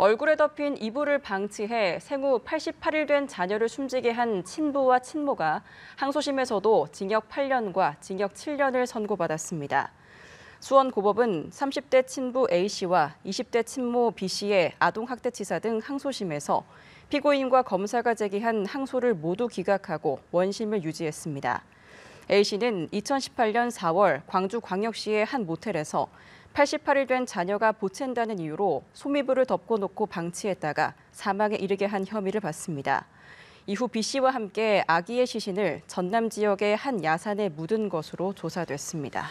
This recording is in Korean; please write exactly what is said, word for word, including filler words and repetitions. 얼굴에 덮인 이불을 방치해 생후 팔십팔 일 된 자녀를 숨지게 한 친부와 친모가 항소심에서도 징역 팔 년과 징역 칠 년을 선고받았습니다. 수원고법은 삼십 대 친부 A씨와 이십 대 친모 B씨의 아동학대치사 등 항소심에서 피고인과 검사가 제기한 항소를 모두 기각하고 원심을 유지했습니다. A씨는 이천십팔 년 사월 광주광역시의 한 모텔에서 팔십팔 일 된 자녀가 보챈다는 이유로 소미불을 덮고놓고 방치했다가 사망에 이르게 한 혐의를 받습니다. 이후 B씨와 함께 아기의 시신을 전남 지역의 한 야산에 묻은 것으로 조사됐습니다.